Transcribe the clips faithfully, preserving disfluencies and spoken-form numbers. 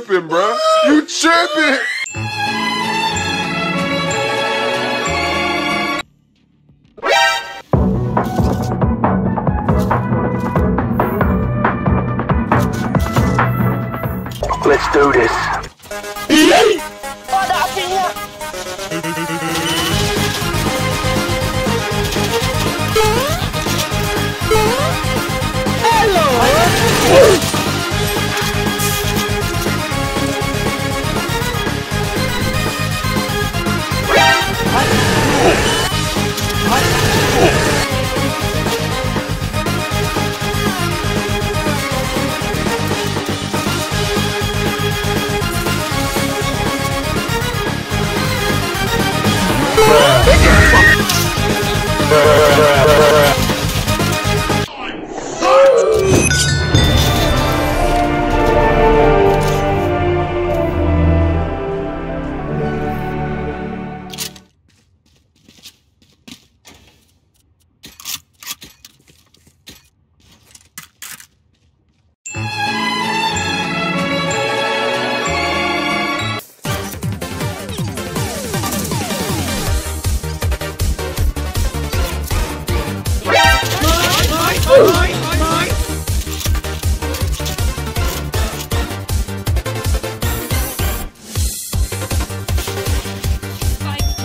tripping, bro. You tripping. Let's do this. Hello.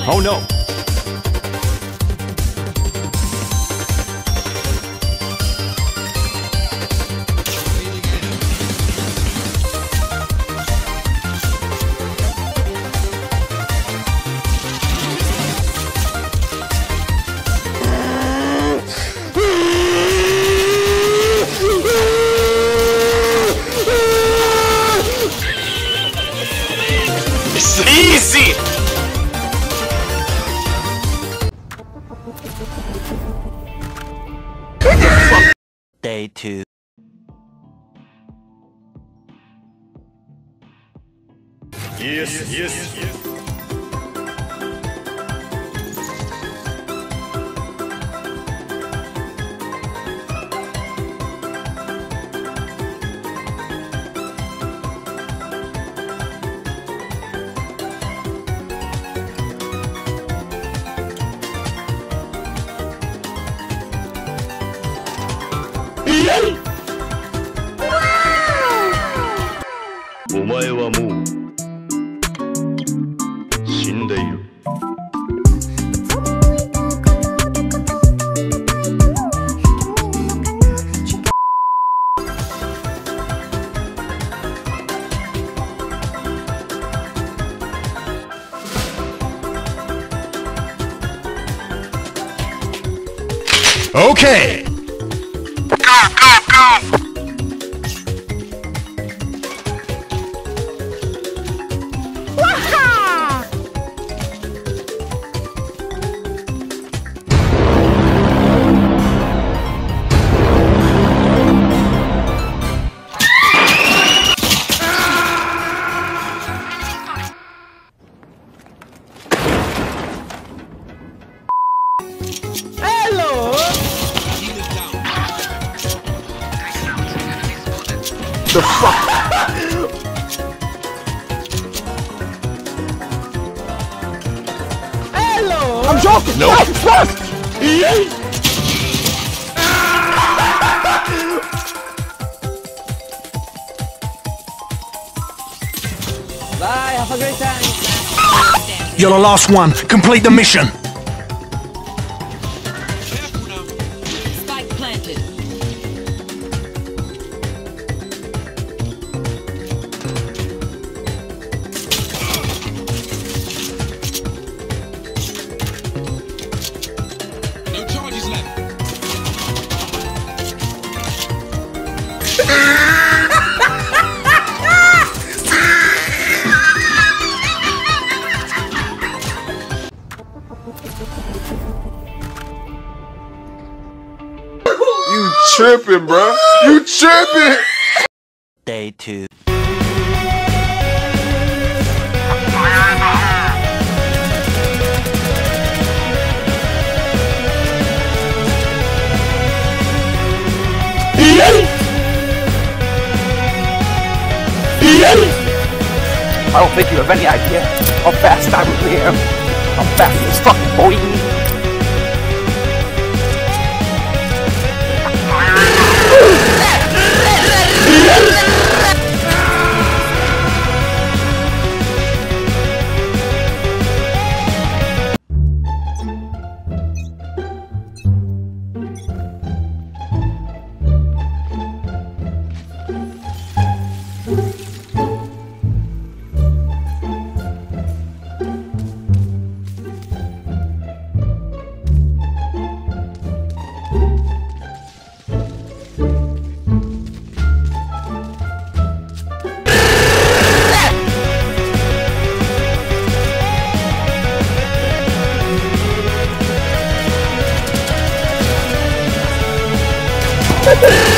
Oh no! It's easy! Day two. Yes, yes, yes, yes. Okay. Go, go, go. The fuck? Hello. I'm joking. No. Nope. Bye. Have a great time. You're the last one. Complete the mission. You tripping, bro. You tripping. Day two. Yes. Yes. I don't think you have any idea how fast I really am. How fast this fucking boy. You